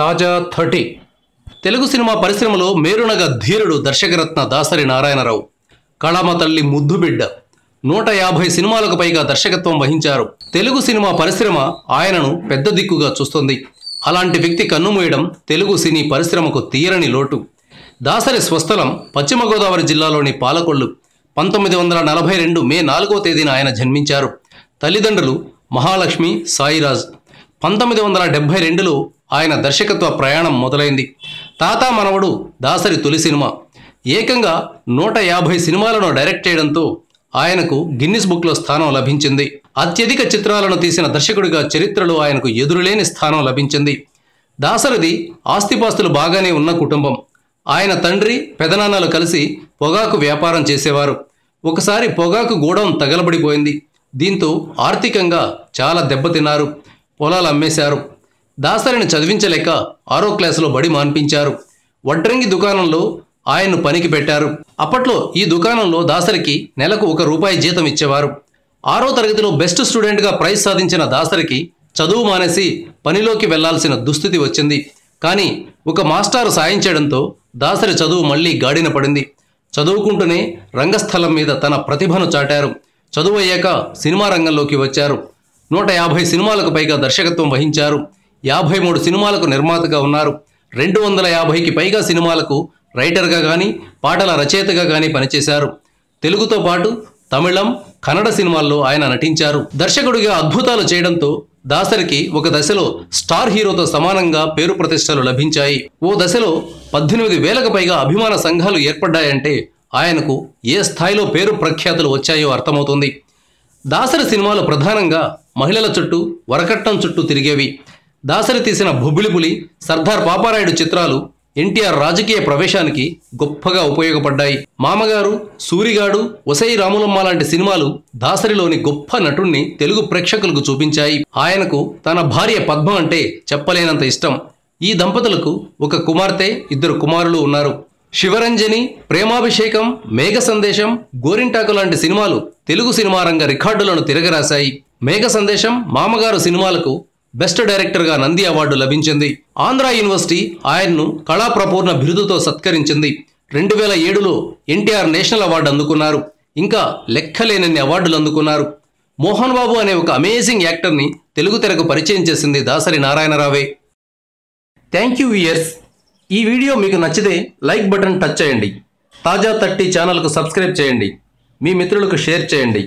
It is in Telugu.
తాజా 30 తెలుగు సినిమా పరిశ్రమలో మేరునగ ధీరుడు దర్శకరత్న దాసరి నారాయణరావు కళామ తల్లి ముద్దుబిడ్డ 150 సినిమాలకు పైగా దర్శకత్వం వహించారు. తెలుగు సినిమా పరిశ్రమ ఆయనను పెద్ద దిక్కుగా చూస్తుంది. అలాంటి వ్యక్తి కన్నుమూయడం తెలుగు సినీ పరిశ్రమకు తీరని లోటు. దాసరి స్వస్థలం పశ్చిమ గోదావరి జిల్లాలోని పాలకొల్లు. 1942 మే 4వ తేదీన ఆయన జన్మించారు. తల్లిదండ్రులు మహాలక్ష్మి, సాయిరాజ్. 1972లో ఆయన దర్శకత్వ ప్రయాణం మొదలైంది. తాతా మనవడు దాసరి తొలి సినిమా ఏకంగా 150 సినిమాలను డైరెక్ట్ చేయడంతో ఆయనకు గిన్నిస్ బుక్లో స్థానం లభించింది. అత్యధిక చిత్రాలను తీసిన దర్శకుడిగా చరిత్రలో ఆయనకు ఎదురులేని స్థానం లభించింది. దాసరిది ఆస్తిపాస్తులు బాగానే ఉన్న కుటుంబం. ఆయన తండ్రి, పెదనాన్నలు కలిసి పొగాకు వ్యాపారం చేసేవారు. ఒకసారి పొగాకు గోడౌన్ తగలబడిపోయింది. దీంతో ఆర్థికంగా చాలా దెబ్బతిన్నారు. పొలాలు అమ్మేశారు. దాసరిని చదివించలేక 6వ క్లాసులో బడి మాన్పించారు. వడ్రంగి దుకాణంలో ఆయన్ను పనికి పెట్టారు. అప్పట్లో ఈ దుకాణంలో దాసరికి నెలకు 1 రూపాయి జీతం ఇచ్చేవారు. 6వ తరగతిలో బెస్ట్ స్టూడెంట్గా ప్రైజ్ సాధించిన దాసరికి చదువు మానేసి పనిలోకి వెళ్లాల్సిన దుస్థితి వచ్చింది. కానీ ఒక మాస్టారు సాయం చేయడంతో దాసరి చదువు మళ్లీ గాడిన పడింది. చదువుకుంటూనే రంగస్థలం మీద తన ప్రతిభను చాటారు. చదువు అయ్యాక సినిమా రంగంలోకి వచ్చారు. 150 సినిమాలకు పైగా దర్శకత్వం వహించారు. 53 సినిమాలకు నిర్మాతగా ఉన్నారు. 250కి పైగా సినిమాలకు రైటర్గా కానీ పాటల రచయితగా కానీ పనిచేశారు. తెలుగుతో పాటు తమిళం, కన్నడ సినిమాల్లో ఆయన నటించారు. దర్శకుడిగా అద్భుతాలు చేయడంతో దాసరికి ఒక దశలో స్టార్ హీరోతో సమానంగా పేరు ప్రతిష్టలు లభించాయి. ఓ దశలో 18,000కు పైగా అభిమాన సంఘాలు ఏర్పడ్డాయంటే ఆయనకు ఏ స్థాయిలో పేరు ప్రఖ్యాతులు వచ్చాయో అర్థమవుతుంది. దాసరి సినిమాలు ప్రధానంగా మహిళల చుట్టూ, వరకట్నం చుట్టూ తిరిగేవి. దాసరి తీసిన బొబ్బిలిపులి, సర్దార్ పాపారాయుడు చిత్రాలు ఎన్టీఆర్ రాజకీయ ప్రవేశానికి గొప్పగా ఉపయోగపడ్డాయి. మామగారు, సూరిగాడు, ఒసై రాములమ్మ లాంటి సినిమాలు దాసరిలోని గొప్ప నటుణ్ణి తెలుగు ప్రేక్షకులకు చూపించాయి. ఆయనకు తన భార్య పద్మ అంటే చెప్పలేనంత ఇష్టం. ఈ దంపతులకు ఒక కుమార్తె, 2 కుమారులు ఉన్నారు. శివరంజని, ప్రేమాభిషేకం, మేఘ సందేశం, గోరింటాకు లాంటి సినిమాలు తెలుగు సినిమా రంగ రికార్డులను తిరగరాశాయి. మేఘ సందేశం, మామగారు సినిమాలకు బెస్ట్ డైరెక్టర్గా నంది అవార్డు లభించింది. ఆంధ్ర యూనివర్సిటీ ఆయన్ను కళాప్రపూర్ణ బిరుదుతో సత్కరించింది. 2007లో ఎన్టీఆర్ నేషనల్ అవార్డు అందుకున్నారు. ఇంకా లెక్కలేనన్ని అవార్డులు అందుకున్నారు. మోహన్ బాబు అనే ఒక అమేజింగ్ యాక్టర్ని తెలుగు తెరకు పరిచయం చేసింది దాసరి నారాయణరావే. Thank you viewers. ఈ వీడియో మీకు నచ్చితే లైక్ బటన్ టచ్ చేయండి. తాజా 30 ఛానల్కు సబ్స్క్రైబ్ చేయండి. మీ మిత్రులకు షేర్ చేయండి.